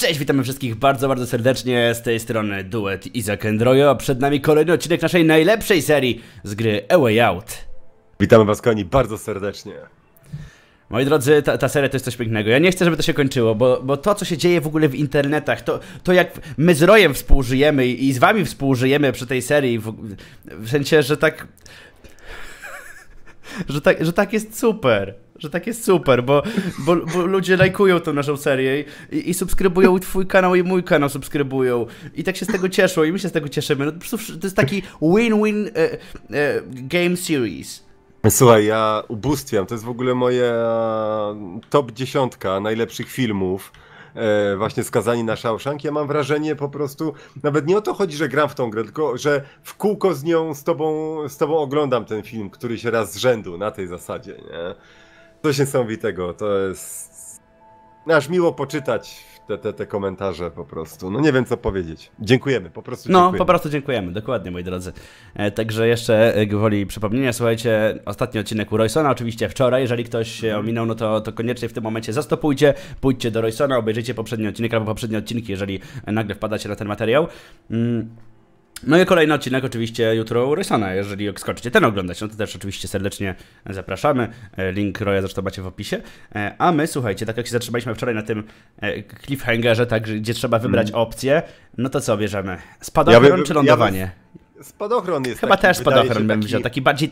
Cześć, witamy wszystkich bardzo, bardzo serdecznie, z tej strony duet Izak and Royo, a przed nami kolejny odcinek naszej najlepszej serii z gry A Way Out. Witamy was, kochani, bardzo serdecznie. Moi drodzy, ta seria to jest coś pięknego. Ja nie chcę, żeby to się kończyło, bo to, co się dzieje w ogóle w internetach, to jak my z Rojem współżyjemy i z wami współżyjemy przy tej serii, w sensie, że tak... że tak jest super. Że tak jest super, bo ludzie lajkują tą naszą serię i subskrybują twój kanał i mój kanał subskrybują. I tak się z tego cieszą i my się z tego cieszymy. No, po prostu to jest taki win-win game series. Słuchaj, ja ubóstwiam. To jest w ogóle moje top 10 najlepszych filmów. Właśnie skazani na Shawshank. Ja mam wrażenie po prostu, nawet nie o to chodzi, że gram w tą grę, tylko że w kółko z nią, z tobą oglądam ten film, któryś raz z rzędu, na tej zasadzie, nie? Coś niesamowitego, to jest... Aż miło poczytać te komentarze po prostu. No nie wiem, co powiedzieć. Dziękujemy, po prostu dziękujemy. No, po prostu dziękujemy, dokładnie, moi drodzy. Także jeszcze gwoli przypomnienia, słuchajcie, ostatni odcinek u Roysona, oczywiście wczoraj. Jeżeli ktoś ominął, no to koniecznie w tym momencie zastopujcie, pójdźcie do Roysona, obejrzyjcie poprzedni odcinek albo poprzednie odcinki, jeżeli nagle wpadacie na ten materiał. No i kolejny odcinek oczywiście jutro u Roysona, jeżeli skończycie ten oglądać, no to też oczywiście serdecznie zapraszamy, link Roya zresztą macie w opisie, a my słuchajcie, tak jak się zatrzymaliśmy wczoraj na tym cliffhangerze, tak, gdzie trzeba wybrać opcję, no to co bierzemy? Spadochron czy lądowanie? Spadochron jest chyba taki, też spadochron bym wziął, taki bardziej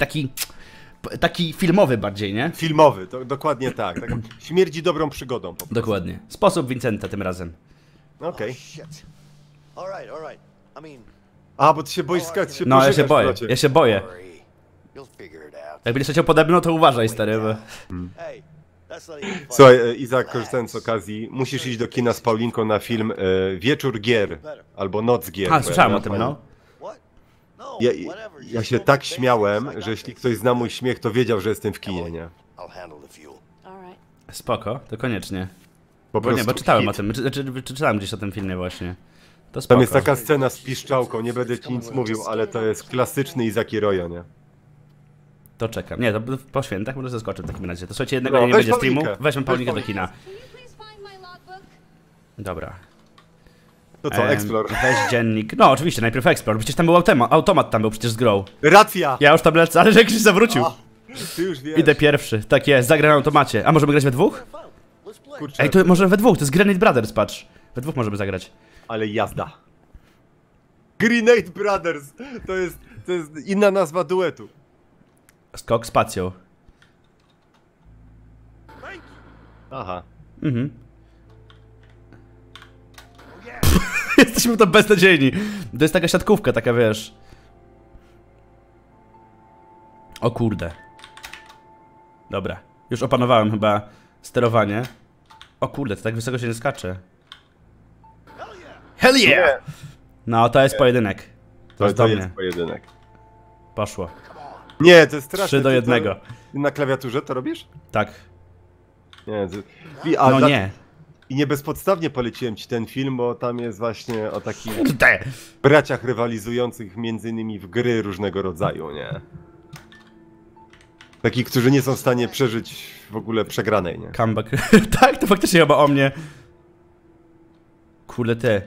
taki filmowy bardziej, nie? Filmowy, to dokładnie tak, tak śmierdzi dobrą przygodą po prostu. Dokładnie, sposób Vincenta tym razem. Okej. A, bo ty się boisz skać. No, ja się boję. Jak będziesz chciał pode mną, to uważaj, stary. Bo... Słuchaj, Izak, korzystając z okazji, musisz iść do kina z Paulinką na film Wieczór gier, albo Noc gier. A, słyszałem o tym, no. Ja się tak śmiałem, że jeśli ktoś zna mój śmiech, to wiedział, że jestem w kinie, nie? Spoko, to koniecznie. Bo nie, bo czytałem o tym, czytałem gdzieś o tym filmie właśnie. Tam jest taka scena z piszczałką, nie będę ci nic mówił, ale to jest klasyczny Izak i Royo, nie? To czekam. Nie, to po świętach może zaskoczę w takim razie. To słuchajcie, jednego nie będzie streamu, weźmy Paulinkę do kina. Dobra. To co, Explore? Weź dziennik. No oczywiście, najpierw Explore, przecież tam był automat tam był przecież z grą. Racja! Ja już tam lecę, ale że Krzyś zawrócił. Ty już wiesz. Idę pierwszy, tak jest, zagram na automacie. A możemy grać we dwóch? Kurczę. Ej, to może we dwóch, to jest Grenade Brothers, patrz. We dwóch możemy zagrać. Ale jazda. Grenade Brothers! To jest inna nazwa duetu. Skok z pacją. Aha. Mhm. Jesteśmy tam beznadziejni. To jest taka siatkówka, taka wiesz. O kurde. Dobra. Już opanowałem chyba sterowanie. O kurde, to tak wysoko się nie skacze. Hell yeah! No, to jest pojedynek. To jest pojedynek. Poszło. Nie, to jest straszne. 3 do 1. Na klawiaturze to robisz? Tak. Nie, to... no nie. I nie bezpodstawnie poleciłem ci ten film, bo tam jest właśnie o takich braciach rywalizujących między innymi w gry różnego rodzaju, nie? Takich, którzy nie są w stanie przeżyć w ogóle przegranej, nie? Comeback. Tak, to faktycznie chyba o mnie. Kurde ty.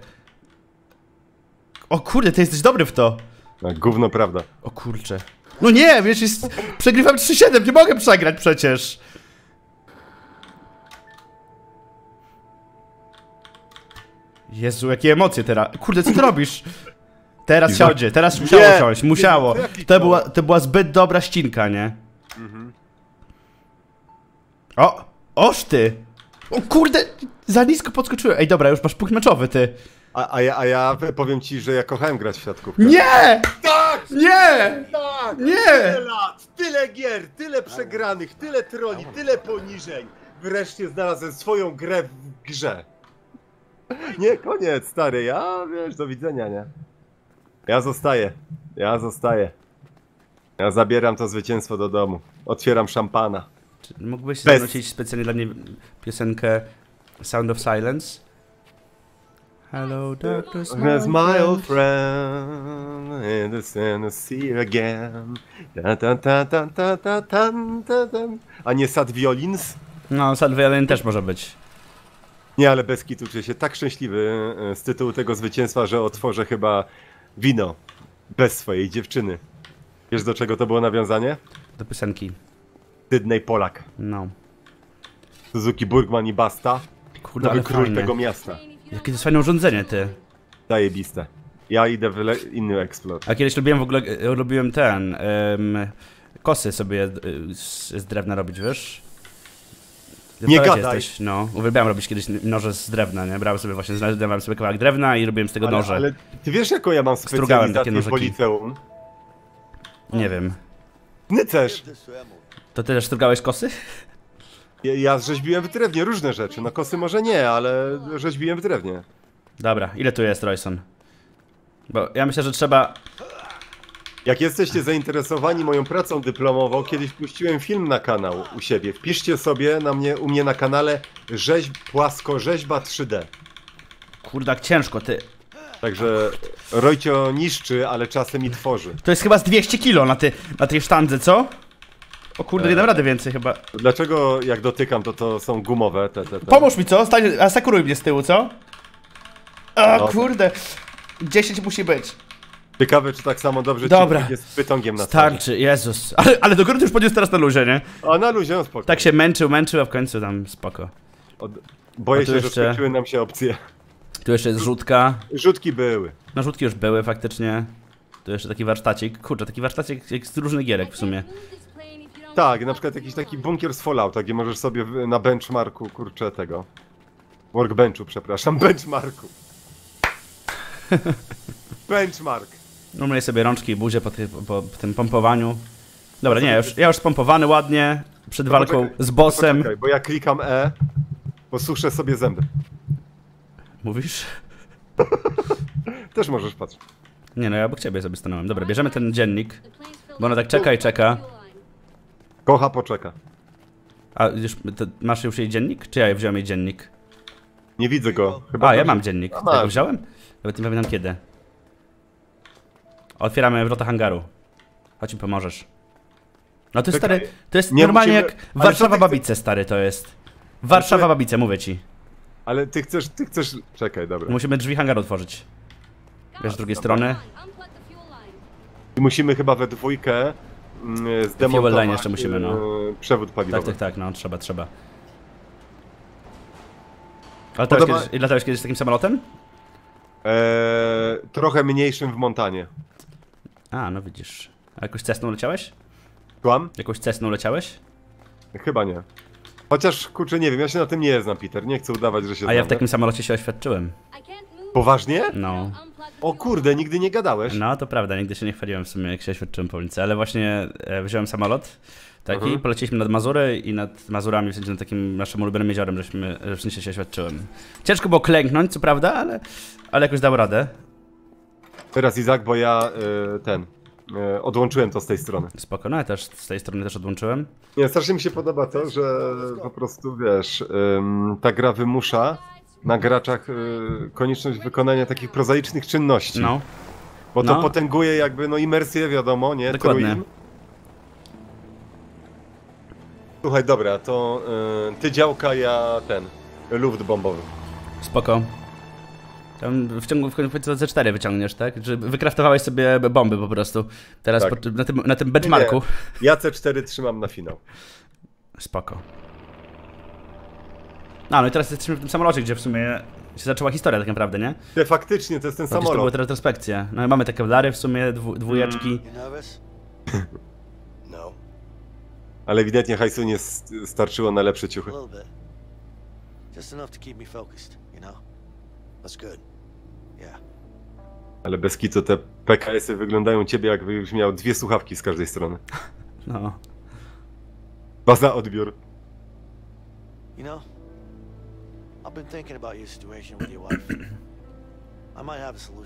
O kurde, ty jesteś dobry w to! Tak, gówno prawda. O kurcze. No nie, wiesz, jest... Przegrywam 3-7, nie mogę przegrać przecież! Jezu, jakie emocje teraz. Kurde, co ty robisz? Teraz siądzie, teraz musiało siąść, musiało. To była zbyt dobra ścinka, nie? O! Oż ty! O kurde! Za nisko podskoczyłem. Ej, dobra, już masz punkt meczowy, ty. A ja powiem ci, że ja kochałem grać w siatkówkę. Nie! Tak! Nie! Tak! Nie! Tyle lat, tyle gier, tyle przegranych, tyle troli, tyle poniżeń. Wreszcie znalazłem swoją grę w grze. Nie, koniec, stary. Ja, wiesz, do widzenia, nie? Ja zostaję. Ja zostaję. Ja zabieram to zwycięstwo do domu. Otwieram szampana. Czy mógłbyś zanucić specjalnie dla mnie piosenkę Sound of Silence? Hello, Dr. Smile, my old friend, and it's in the sea again. A nie sad violins? No, sad violin też może być. Nie, ale bez kitu czuję się tak szczęśliwy z tytułu tego zwycięstwa, że otworzę chyba wino bez swojej dziewczyny. Wiesz, do czego to było nawiązanie? Do piosenki. Sydney Polak. No. Suzuki, Burgman i Basta. Kurde, nowy król fajne. Tego miasta. Jakie to jest fajne urządzenie, ty. Zajebiste. Ja idę w inny eksplod. A kiedyś lubiłem w ogóle, ten... kosy sobie z drewna robić, wiesz? Nie gadaj! Jesteś, no, uwielbiałem robić kiedyś noże z drewna, nie? Brałem sobie właśnie, znalazłem sobie kawałek drewna i robiłem z tego noże. Ale ty wiesz, jaką ja mam specjalizację po liceum? Nie wiem. Ty też! To ty też strugałeś kosy? Ja rzeźbiłem w drewnie różne rzeczy, no kosy może nie, ale rzeźbiłem w drewnie. Dobra, ile tu jest, Royson? Bo ja myślę, że trzeba... Jak jesteście zainteresowani moją pracą dyplomową, kiedyś puściłem film na kanał u siebie. Wpiszcie sobie na mnie, u mnie na kanale płaskorzeźba 3D. Kurdak, ciężko, ty. Także Rojcio niszczy, ale czasem i tworzy. To jest chyba z 200 kilo na tej sztandze, co? O kurde, nie dam rady więcej chyba. Dlaczego jak dotykam, to są gumowe te? Pomóż mi, co? Stań, asekuruj mnie z tyłu, co? O no, kurde, 10 musi być. Ciekawe, czy tak samo dobrze ci jest z pytągiem na stole. Starczy, Jezus. Ale do góry już podniósł teraz na luzie, nie? A na luzie, no spoko. Tak się męczył, a w końcu tam spoko. Boję się, jeszcze... że skończyły nam się opcje. Tu jeszcze jest rzutka. Rzutki były. No rzutki już były faktycznie. Tu jeszcze taki warsztacik. Kurczę, taki warsztacik jak z różnych gierek w sumie. Tak, na przykład jakiś taki bunkier z Fallouta, gdzie możesz sobie na benchmarku, kurczę, tego... Workbenchu, przepraszam, benchmarku. Benchmark. No myję sobie rączki i buzię po tym pompowaniu. Dobra, nie, ja już spompowany ładnie, przed walką z bossem. Poczekaj, bo ja klikam E, posuszę sobie zęby. Mówisz? Też możesz patrzeć. Nie no, ja obok ciebie sobie stanąłem. Dobra, bierzemy ten dziennik, bo ona tak czeka i czeka. Kocha poczeka. A już, masz już jej dziennik? Czy ja wziąłem jej dziennik? Nie widzę go. Chyba ja mam dziennik. A, tak, wziąłem? Nawet nie pamiętam kiedy. Otwieramy wrota hangaru. Chodź mi pomożesz. No to jest stary, to jest normalnie jak Warszawa Babice, stary, to jest. Warszawa Babice, mówię ci. Ale ty chcesz... Czekaj, dobra. Musimy drzwi hangaru otworzyć. Wiesz, z drugiej strony. I musimy chyba we dwójkę zdemontować... Fuel line jeszcze musimy, no. Przewód paliwowy. Tak, no, trzeba. Ale latałeś kiedyś takim samolotem? Trochę mniejszym w Montanie. A, no widzisz. A jakąś cessną leciałeś? Kłam? Jakąś cessną leciałeś? Chyba nie. Chociaż, kurczę, nie wiem, ja się na tym nie znam, Peter. Nie chcę udawać, że się znam. A ja w takim samolocie się oświadczyłem. Poważnie? No. O kurde, nigdy nie gadałeś. No, to prawda, nigdy się nie chwaliłem w sumie, jak się oświadczyłem po ulicy. Ale właśnie wziąłem samolot taki, polecieliśmy nad Mazury i nad Mazurami, w sensie nad takim naszym ulubionym jeziorem, w sensie się oświadczyłem. Ciężko było klęknąć, co prawda, ale jakoś dał radę. Teraz Izak, bo ja odłączyłem to z tej strony. Spoko, no ja też z tej strony odłączyłem. Nie, strasznie mi się podoba to, że po prostu wiesz, ta gra wymusza na graczach konieczność wykonania takich prozaicznych czynności. No. Bo to potęguje jakby no imersję, wiadomo, nie? Dokładnie. Truim. Słuchaj, dobra, to ty działka, ja luft bombowy. Spoko. Tam w końcu C4 wyciągniesz, tak? Że wykraftowałeś sobie bomby po prostu. Teraz tak. na tym benchmarku. Nie. Ja C4 trzymam na finał. Spoko. No i teraz jesteśmy w tym samolocie, gdzie w sumie się zaczęła historia tak naprawdę, nie? Ty, faktycznie, to jest ten samolot. To była retrospekcja. No i mamy te kewlary w sumie, dwójeczki. No. Ale ewidentnie hajsu nie starczyło na lepsze ciuchy. Ale bez kitu te PKS-y wyglądają ciebie, jakbyś miał dwie słuchawki z każdej strony. No. Baza odbiór.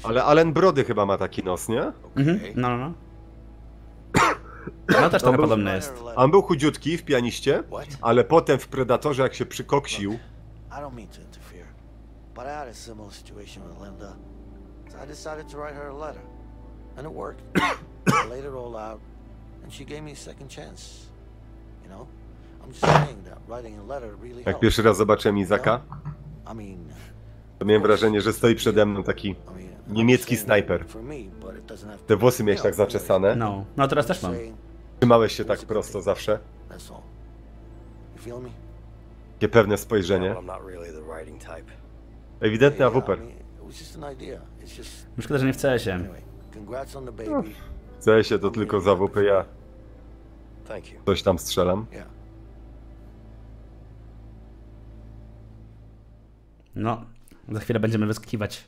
Ale Alan Brody chyba ma taki nos, nie? No. No też trochę podobny jest. On był chudziutki w pianiście, ale potem w Predatorze jak się przykoksił... But I had a similar situation with Linda, so I decided to write her a letter, and it worked. I laid it all out, and she gave me a second chance. You know, I'm just saying that writing a letter really helps. Jak pierwszy raz zobaczyłem Izaka, Miałem wrażenie, że stoi przede mną taki niemiecki snajper. Te włosy miałeś tak zaczesane. No teraz też mam. Trzymałeś się tak prosto zawsze. Takie pewne spojrzenie. Ewidentny AWP. Szkoda, że nie w CS-ie. No, w CS-ie to tylko z AWP ja coś tam strzelam. No, za chwilę będziemy wyskakiwać.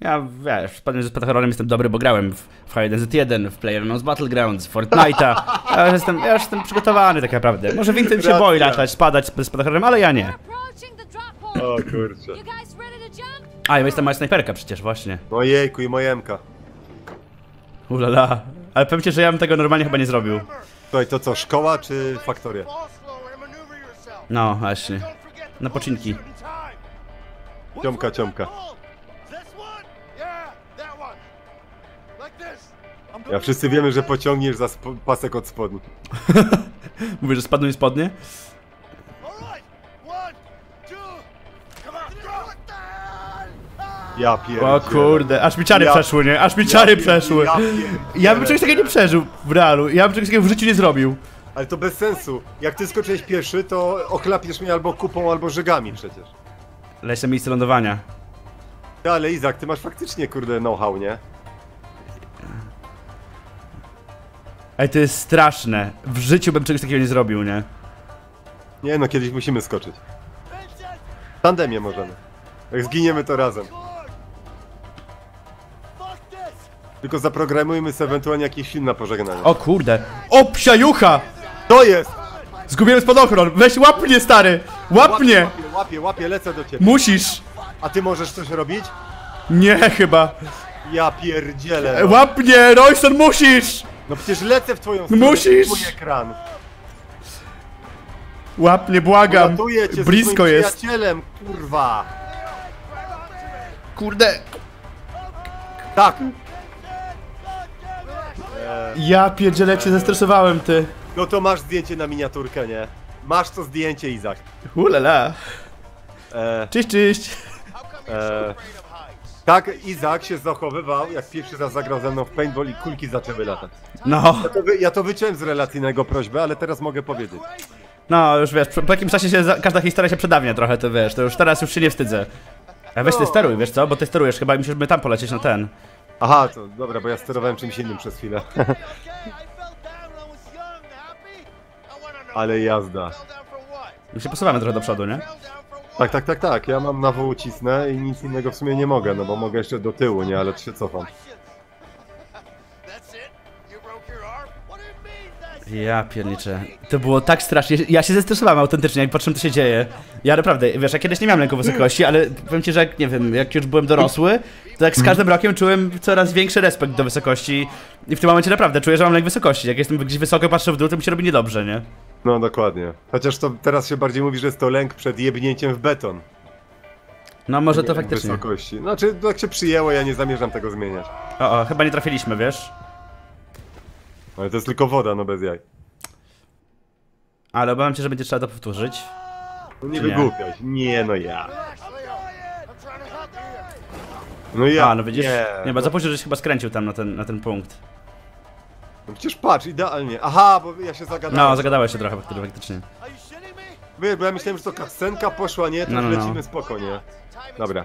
Ja wiesz, pewnie, że z Patachoronem jestem dobry, bo grałem w H1Z1, w Player Battlegrounds, w Fortnite'a. Ja już jestem przygotowany tak naprawdę. Może Vincent się boi latać, spadać z Patachoronem, ale ja nie. O kurczę. A, i jest tam mała snajperka przecież, właśnie. Ojejku, i mojemka. Ulala. Ale powiem ci, że ja bym tego normalnie chyba nie zrobił. Słuchaj, to co, szkoła czy faktoria? No, właśnie. Na poczynki. Ciomka, ciomka. Ja wszyscy wiemy, że pociągniesz za pasek od spodni. Mówisz, że spadną mi spodnie? Ja pierdzielę. O kurde, aż mi czary przeszły, nie? Aż mi czary przeszły. Ja bym czegoś takiego nie przeżył w realu. Ja bym czegoś takiego w życiu nie zrobił. Ale to bez sensu. Jak ty skoczyłeś pierwszy, to oklapiesz mnie albo kupą, albo żegami przecież. Leś na miejsce lądowania. Ja, ale Izak, ty masz faktycznie kurde know-how, nie? Ej, to jest straszne. W życiu bym czegoś takiego nie zrobił, nie? Nie no, kiedyś musimy skoczyć. W tandemie możemy. Jak zginiemy, to razem. Tylko zaprogramujmy sobie ewentualnie jakiś film na pożegnanie. O kurde. O psia jucha! To jest! Zgubiłem spadochron. Weź łap mnie, stary! Łap mnie! Łapie, lecę do ciebie. Musisz! A ty możesz coś robić? Nie, chyba. Ja pierdzielę. No. Łap mnie, Royston, musisz! No przecież lecę w twoją stronę. Musisz! Twój ekran. Łap mnie, błagam. Cię blisko z jest. Przyjacielem, kurwa. Kurde. Tak. Ja pierdzielę, cię zestresowałem, ty. No to masz zdjęcie na miniaturkę, nie? Masz to zdjęcie, Izak. Hulala. Cześć. Tak, Izak się zachowywał, jak pierwszy raz zagrał ze mną w paintball i kulki zaczęły latać. No. Ja to wyciąłem z relacyjnego prośby, ale teraz mogę powiedzieć. No, już wiesz, po jakimś czasie się każda historia się przedawnia trochę, to wiesz, to już teraz już się nie wstydzę. A weź ty steruj, wiesz co? Bo ty sterujesz, chyba musisz by tam polecieć na ten. Aha, to dobra, bo ja sterowałem czymś innym przez chwilę. Ale jazda. My się posuwamy trochę do przodu, nie? Tak. Ja mam na W ucisnę i nic innego w sumie nie mogę, no bo mogę jeszcze do tyłu, nie? Ale się cofam. Ja pierniczę. To było tak strasznie. Ja się zestresowałem autentycznie, jak patrzyłem, co się dzieje. Ja naprawdę, wiesz, ja kiedyś nie miałem lęku wysokości, ale powiem ci, że jak, nie wiem, jak już byłem dorosły, to jak z każdym rokiem czułem coraz większy respekt do wysokości. I w tym momencie naprawdę czuję, że mam lęk wysokości. Jak jestem gdzieś wysoko, patrzę w dół, to mi się robi niedobrze, nie? No dokładnie. Chociaż to teraz się bardziej mówi, że jest to lęk przed jebnięciem w beton. No może to faktycznie. Wysokości. Znaczy, jak się przyjęło, ja nie zamierzam tego zmieniać. O, chyba nie trafiliśmy, wiesz? Ale to jest tylko woda, no bez jaj. Ale obawiam się, że będzie trzeba to powtórzyć. No nie wygłupiaj. Nie no ja. No ja. A, no widzisz? Nie, bo za późno, żeś chyba skręcił tam na ten punkt. No przecież patrz, idealnie. Aha, bo ja się zagadałem. No, zagadałeś się trochę faktycznie. Bo ja myślałem, że to kascenka poszła, nie? To no. Lecimy spokojnie. Dobra.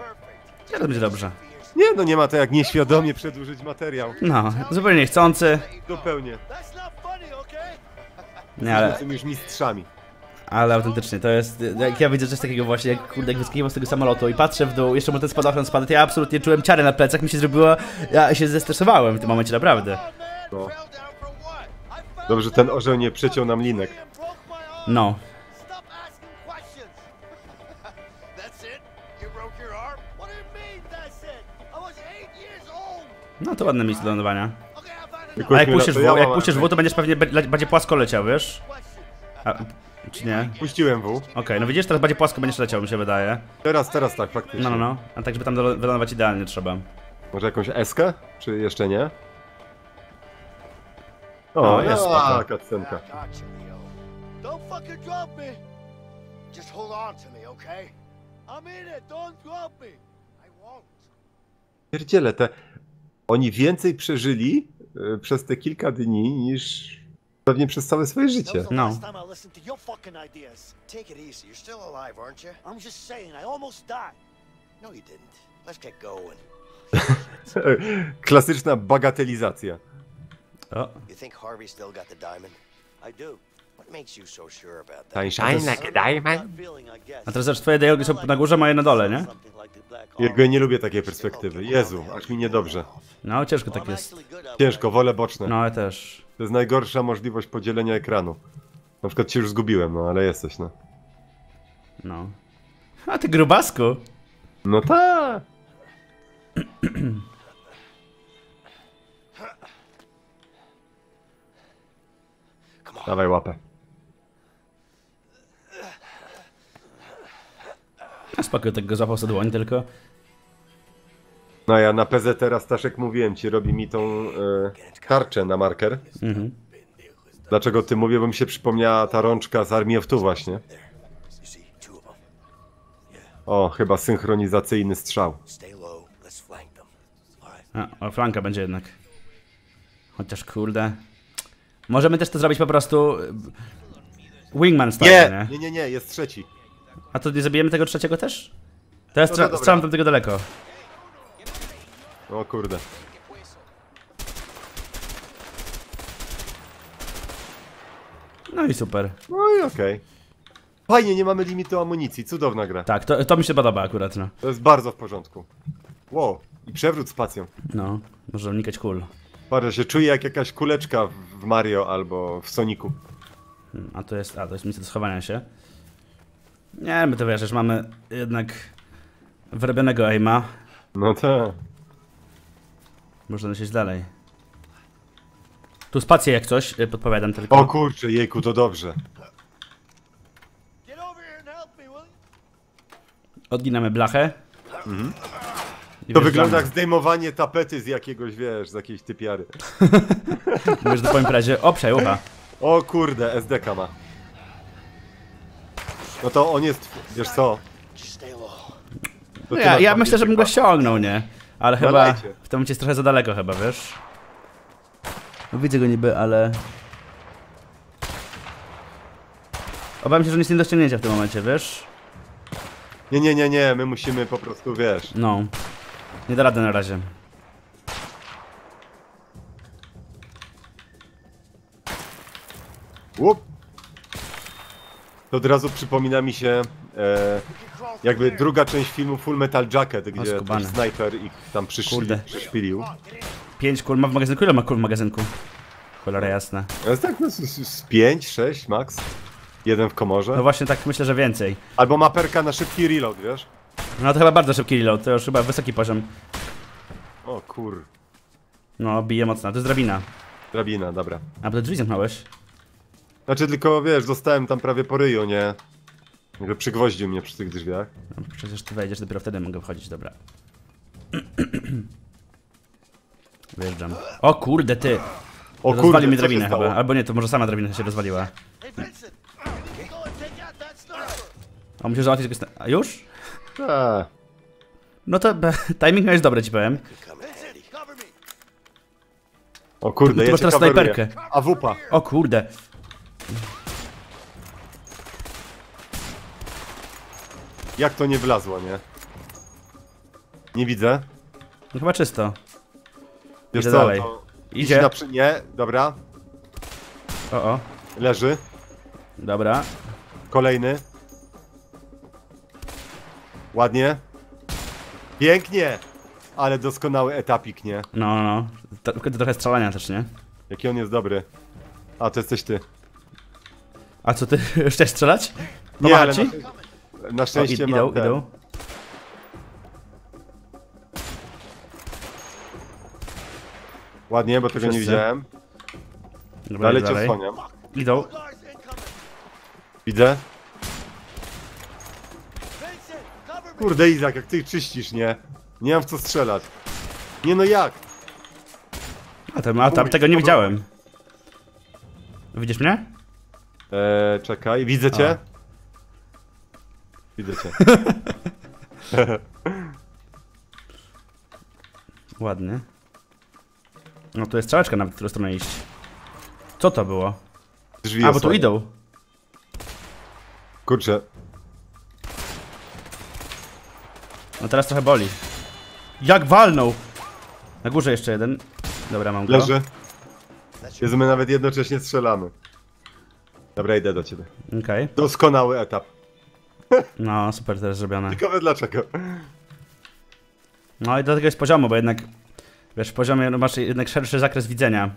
Ja to będzie dobrze. Nie, no nie ma to jak nieświadomie przedłużyć materiał. No, zupełnie niechcący. Zupełnie. Nie, ale... Jestem już mistrzami. Ale autentycznie, to jest... Jak ja widzę coś takiego właśnie, jak kurde, jak wyskakiwam z tego samolotu i patrzę w dół, jeszcze mu ten spadochron spadł, ja absolutnie czułem ciarę na plecach, mi się zrobiło... Ja się zestresowałem w tym momencie, naprawdę. No. Dobrze, ten orzeł nie przeciął nam linek. No. No to ładne miejsce do lądowania. A jak puścisz W, to będziesz pewnie bardziej płasko leciał, wiesz? Czy nie? Puściłem W. Okej, no widzisz, teraz bardziej płasko będziesz leciał, mi się wydaje. Teraz tak, faktycznie. No. A tak, żeby tam wylądować idealnie trzeba. Może jakąś eskę? Czy jeszcze nie? O, jest taka scenka. Pierdziele, te... Oni więcej przeżyli przez te kilka dni niż pewnie przez całe swoje życie. No. Klasyczna bagatelizacja. O. A teraz aż twoje dialogi są na górze, moje na dole, nie? Ja nie lubię takiej perspektywy. Jezu, aż mi niedobrze. No, ciężko tak jest. Ciężko, wolę boczne. No, ja też. To jest najgorsza możliwość podzielenia ekranu. Na przykład cię już zgubiłem, no, ale jesteś, no. No. A ty grubasku. No ta. Dawaj łapę. A spoko, tak go złapał za dłoń tylko. No ja na PZ teraz, Staszek, mówiłem ci, robi mi tą tarczę na marker. Mhm. Dlaczego ty mówię, bo mi się przypomniała ta rączka z Army of Two właśnie. O, chyba synchronizacyjny strzał. A, o, flanka będzie jednak. Chociaż kurde. Możemy też to zrobić po prostu wingman style, nie? Nie, jest trzeci. A to nie zabijemy tego trzeciego też? To ja strzelam tam tego daleko. O kurde. No i super. No i okej. Fajnie, nie mamy limitu amunicji, cudowna gra. Tak, to mi się podoba akurat, no. To jest bardzo w porządku. Wow, i przewrót z pacją. No, można unikać kul. Patrz, się czuję jak jakaś kuleczka w Mario albo w Sonicu. A to jest, miejsce do schowania się. Nie, my to wiesz, mamy jednak wyrobionego aima. No tak. Można dojść dalej. Tu spację jak coś, podpowiadam tylko. O kurczę, jejku, to dobrze. Odginamy blachę. Mhm. To wygląda jak zdejmowanie tapety z jakiegoś, wiesz, z jakiejś typiary. Mówisz do powiem razie, o przejucha. O kurde, SDK ma. No to on jest, wiesz co? Ja myślę, żebym go ściągnął, nie? Ale chyba w tym momencie jest trochę za daleko chyba, wiesz? No widzę go niby, ale... Obawiam się, że nic nie do ściągnięcia w tym momencie, wiesz? Nie, my musimy po prostu, wiesz... No. Nie da rady na razie. Łup. To od razu przypomina mi się jakby druga część filmu Full Metal Jacket, gdzie ten snajper ich tam przyszpilił. 5 kul ma w magazynku? Ile ma kul w magazynku? Cholera jasna. Jest tak, no, z 5, 6 max. Jeden w komorze. No właśnie tak myślę, że więcej. Albo ma perka na szybki reload, wiesz? No to chyba bardzo szybki reload, to już chyba wysoki poziom. O kur... No, bije mocno, to jest drabina. Drabina, dobra. A, bo te drzwi zamknąłeś. Znaczy tylko, wiesz, zostałem tam prawie po ryju, nie? Jakby przygwoździł mnie przy tych drzwiach. No, przecież ty wejdziesz, dopiero wtedy mogę wchodzić, dobra. Wyjeżdżam. O kurde, ty! O kurde, rozwalił mi drabinę chyba, albo nie, to może sama drabina się rozwaliła. A musisz załatwić jakoś... A już? Ta. No to timing jest dobry, ci powiem. O kurde, ja teraz snajperkę. A wupa. O kurde. Jak to nie wlazło, nie? Nie widzę. No chyba czysto. Wiesz co, dalej. Idzie. Nie, dobra. O. Leży. Dobra. Kolejny. Ładnie. Pięknie! Ale doskonały etapik, nie? No. Trochę strzelania też, nie? Jaki on jest dobry. A, to jesteś ty. A co, ty chcesz strzelać? Nie, ale na szczęście idą. Ładnie, bo tego nie widziałem. Dobra, dalej cię osłaniam. Idą. Widzę. Kurde, Izak, jak ty ich czyścisz, nie? Nie mam w co strzelać. Nie no jak? A tam tego nie widziałem. Widzisz mnie? Czekaj, widzę cię. Widzę cię. Ładny. No to jest strzałeczka nawet, w którą stronę iść. Co to było? Drzwi są. A, bo tu idą. Kurczę. No teraz trochę boli. Jak walnął! Na górze jeszcze jeden. Dobra, mam go. Leży. Jezu, my nawet jednocześnie strzelamy. Dobra, idę do ciebie. Okej. Okay. Doskonały etap. No, super teraz zrobione. Ciekawe dlaczego. No i dlatego jest poziomu, bo jednak... Wiesz, w poziomie no, masz jednak szerszy zakres widzenia.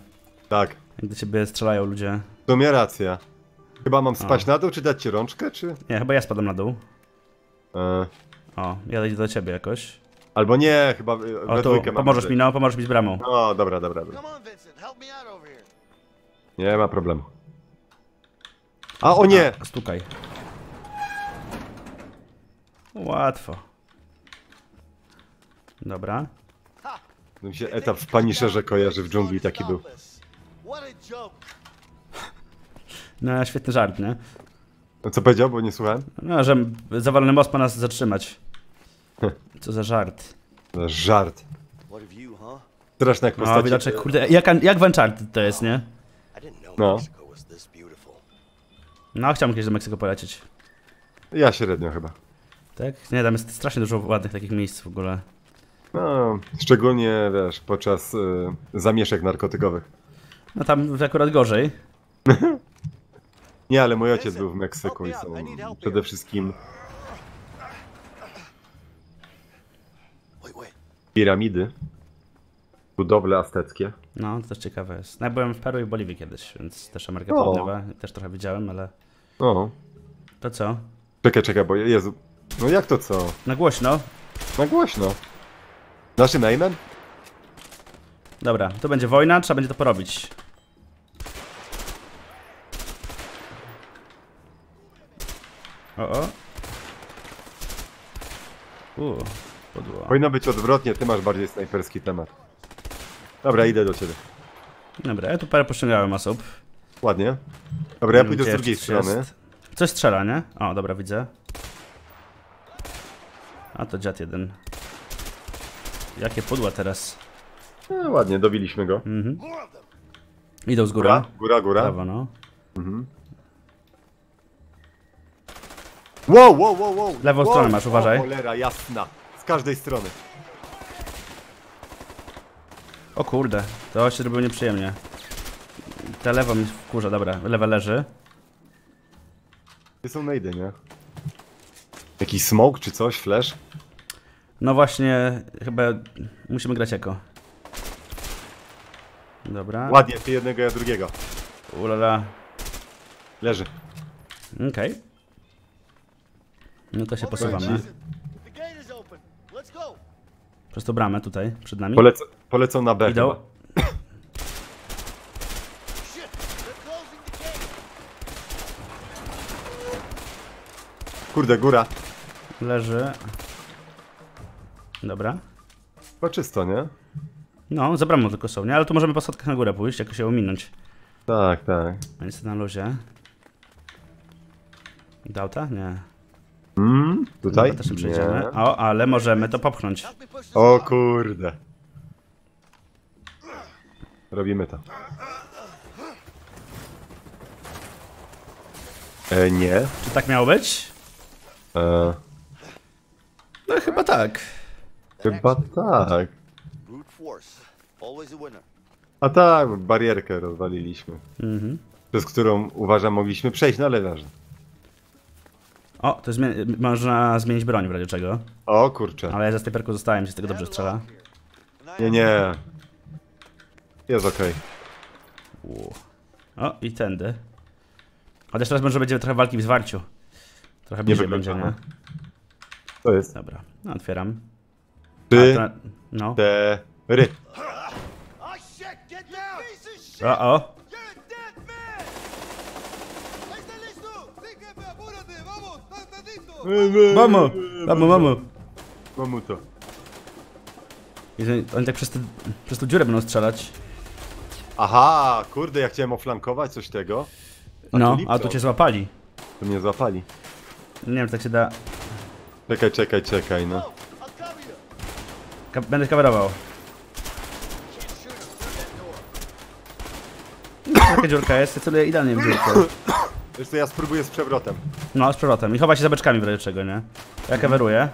Tak. Gdy ciebie strzelają ludzie. To mnie racja. Chyba mam spaść na dół, czy dać ci rączkę, czy... Nie, chyba ja spadam na dół. O, ja idę do ciebie jakoś. Albo nie, chyba we dwójkę mam. Pomożesz mi, no, pomożesz mi z bramą. No, dobra, dobra, dobra. Nie ma problemu. A, o nie! A, stukaj. Łatwo. Dobra. Mi się etap w Punisherze kojarzy, w dżungli taki był. No, świetny żart, nie? Co powiedział, bo nie słuchałem? No, że zawalony most ma nas zatrzymać. Co za żart. Za żart. Straszne jak postaci. No, widoczek, kurde, jak w Uncharted to jest, nie? No. No, chciałbym kiedyś do Meksyku polecieć. Ja średnio chyba. Tak? Nie, tam jest strasznie dużo ładnych takich miejsc w ogóle. No, szczególnie, wiesz, podczas zamieszek narkotykowych. No tam akurat gorzej. Nie, ale mój ojciec był w Meksyku i są przede wszystkim... piramidy. Budowle azteckie. No, to też ciekawe jest. No, ja byłem w Peru i w Boliwii kiedyś, więc też Ameryka Południowa. Też trochę widziałem, ale... O. To co? Czekaj, czekaj, bo Jezu... No jak to co? Na głośno. Na głośno. Naszym aimem? Dobra, to będzie wojna, trzeba będzie to porobić. Podło. Powinno być odwrotnie, ty masz bardziej snajperski temat. Dobra, idę do ciebie. Dobra, ja tu parę pościągałem osób. Ładnie. Dobra, ja pójdę z drugiej strony. Jest. Coś strzela, nie? O, dobra, widzę. A to dziad jeden. Jakie pudła teraz. No, ładnie, dobiliśmy go. Mhm. Idą z góry. Góra. Prawo, no. Mhm. Wow. Lewą stronę masz, uważaj. Cholera jasna. Z każdej strony. O kurde, to się robiło nieprzyjemnie. Ta lewa mi wkurza, dobra. Lewa leży. Gdzie są najdy, nie? Jakiś smoke czy coś, flash? No właśnie, chyba musimy grać jako. Dobra. Ładnie, ty jednego, ja drugiego. Ulala. Leży. Okej. Okay. No to się posuwamy. Przez tą bramę tutaj, przed nami. Polecą na B. Idą. Kurde, góra. Leży. Dobra. Chyba czysto, nie? No, za bramą tylko są, nie? Ale tu możemy po schodkach na górę pójść, jako się ominąć. Tak, tak. Więc na luzie. Do auta? Nie. Tutaj? No, też przejdziemy. O, ale możemy to popchnąć. O kurde. Robimy to. Nie. Czy tak miało być? No chyba tak. Chyba tak. A tak, barierkę rozwaliliśmy. Przez którą, uważam, mogliśmy przejść, no ale ważne. O, to można zmienić broń w razie czego. O kurczę. Ale ja za snajperką zostałem, się z tego dobrze strzela. Nie. Jest okej. O, i tędy. Chociaż teraz może będzie trochę walki w zwarciu. Trochę bliżej będzie, nie? To jest. Dobra, no otwieram. Ry. O. Mamo to. Oni tak przez tą dziurę będą strzelać. Aha, kurde, ja chciałem oflankować coś tego. A no, tu cię złapali. To mnie złapali. Nie wiem, tak się da. Czekaj, no. Będę kamerował. Taka dziurka jest, ja celuję idealnie w dziurkę. Wiesz co, ja spróbuję z przewrotem. No, z przewrotem. I chowa się za beczkami w razie czego, nie? Ja kameruję.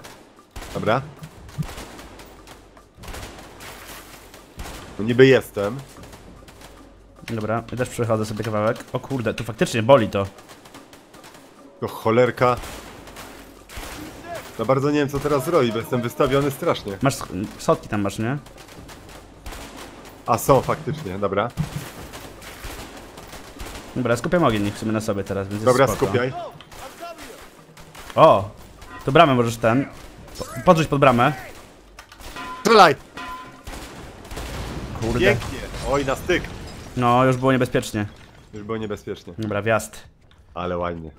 Dobra. No niby jestem. Dobra, ja też przechodzę sobie kawałek. O kurde, to faktycznie boli to. To cholerka. No bardzo nie wiem co teraz zrobić, bo jestem wystawiony strasznie. Masz schodki tam masz, nie? A są faktycznie, dobra. Dobra, skupiam ogień w sumie na sobie teraz, więc dobra, jest spoko. Skupiaj. O! To bramę możesz ten. Podrzuć pod bramę. Strzelaj! Kurde. Pięknie! Oj, na styk! No, już było niebezpiecznie. Już było niebezpiecznie. Dobra, wjazd. Ale ładnie.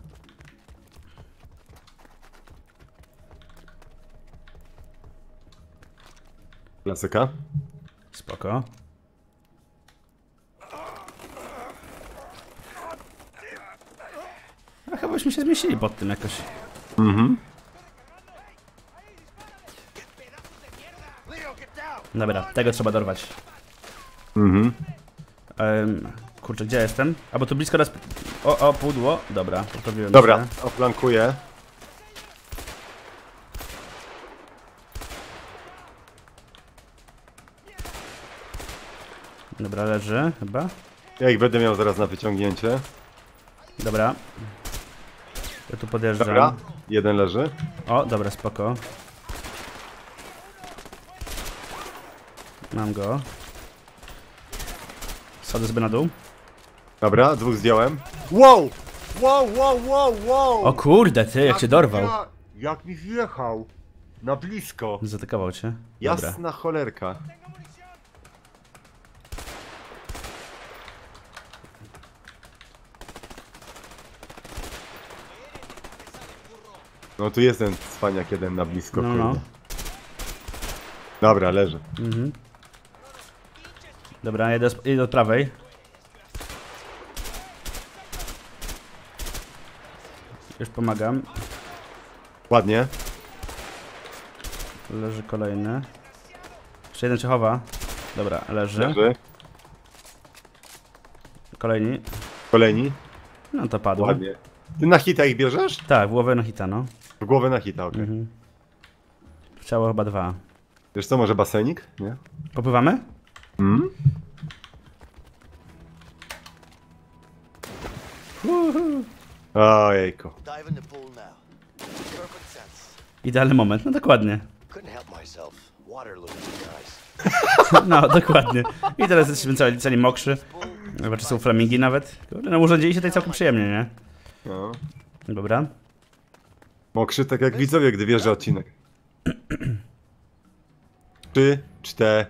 Klasyka. Spoko. A chyba byśmy się zmieścili pod tym jakoś. Mhm. Dobra, tego trzeba dorwać. Mhm. Kurczę, gdzie jestem? A bo tu blisko raz... O, pudło. Dobra, poprawiłem się. Dobra, oplankuję. Dobra, leży chyba. Ja ich będę miał zaraz na wyciągnięcie. Dobra. Ja tu podjeżdżam. Dobra, jeden leży. O, dobra, spoko. Mam go. Schodzę sobie na dół. Dobra, dwóch zdjąłem. Wow! Wow! O kurde, ty, jak cię dorwał. Jak mi wjechał. Na blisko. Zaatakował cię. Dobra. Jasna cholerka. No tu jest ten cwaniak jeden na blisko, no, no. Dobra, leży. Mhm. Dobra, jedę od prawej. Już pomagam. Ładnie. Leży kolejny. Jeszcze jeden się chowa. Dobra, leży. Kolejni. No to padło. Ładnie. Ty na hita ich bierzesz? Tak, w głowę na hita, no. W głowę na hita, okej. Mhm. W ciało chyba dwa. Wiesz co, może basenik? Nie? Popływamy? Mhm. Ojejku. Idealny moment, no dokładnie. No, dokładnie. I teraz jesteśmy cali mokrzy. Chyba czy są flamingi nawet. No urządzili się tutaj całkiem przyjemnie, nie? No. Dobra. Mokrzy tak jak widzowie, gdy wjeżdża odcinek. 3, 4.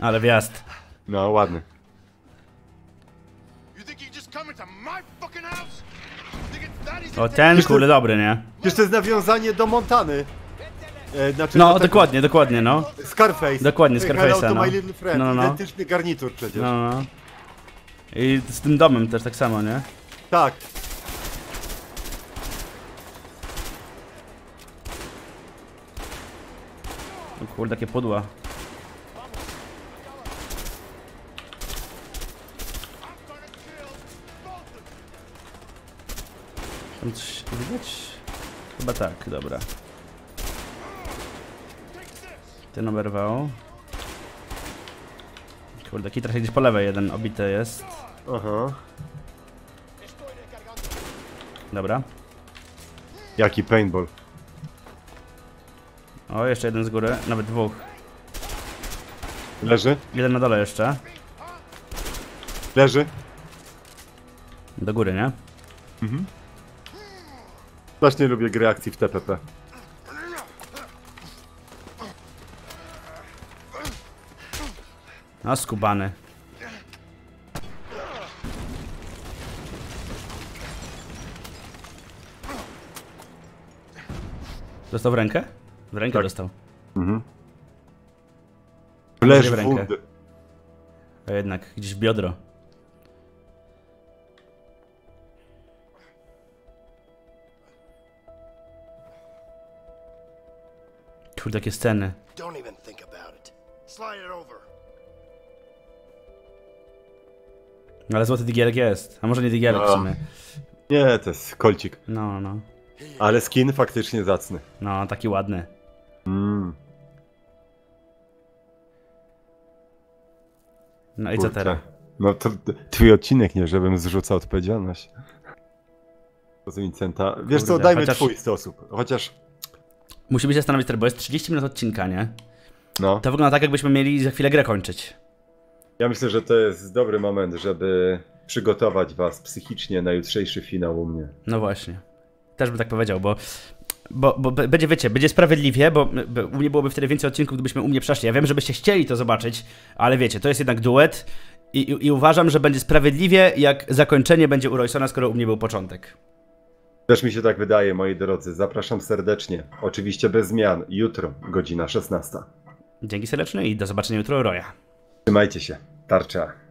Ale wjazd. No, ładny. O, ten kurde dobry, nie? Przecież to jest nawiązanie do Montany. Znaczy, no, dokładnie, no. Scarface. Dokładnie, Scarface'a, no. No. Identyczny garnitur przecież. No. I z tym domem też tak samo, nie? Tak. O kurde, takie pudła. Tam coś widać? Chyba tak, dobra. Ten oberwał. Kurde, taki trochę gdzieś po lewej jeden obity jest. Aha. Dobra. Jaki paintball. O, jeszcze jeden z góry, nawet dwóch. Leży? Jeden na dole jeszcze. Leży. Do góry, nie? Mhm. Właśnie lubię gry akcji w TPP. No, skubany. Dostał w rękę? W rękę tak. Dostał. Mhm. Leży w rękę. A jednak, gdzieś w biodro. Kurde, jakie sceny. Ale złoty digierek jest. A może nie digierek w sumie. Nie, to jest kolcik. No, no. Ale skin faktycznie zacny. No, taki ładny. No i co teraz? No to twój odcinek, nie, żebym zrzucał odpowiedzialność. Vincenta. Wiesz co, dajmy chociaż... twój sposób. Chociaż... Musimy się zastanowić, bo jest 30 minut odcinka, nie? No. To wygląda tak, jakbyśmy mieli za chwilę grę kończyć. Ja myślę, że to jest dobry moment, żeby przygotować was psychicznie na jutrzejszy finał u mnie. No właśnie. Też bym tak powiedział, bo będzie, wiecie, będzie sprawiedliwie, bo u mnie byłoby wtedy więcej odcinków, gdybyśmy u mnie przeszli. Ja wiem, żebyście chcieli to zobaczyć, ale wiecie, to jest jednak duet i uważam, że będzie sprawiedliwie, jak zakończenie będzie u Roysona, skoro u mnie był początek. Też mi się tak wydaje, moi drodzy. Zapraszam serdecznie. Oczywiście bez zmian. Jutro, godzina 16. Dzięki serdecznie i do zobaczenia jutro, Roya. Trzymajcie się. Tarcza.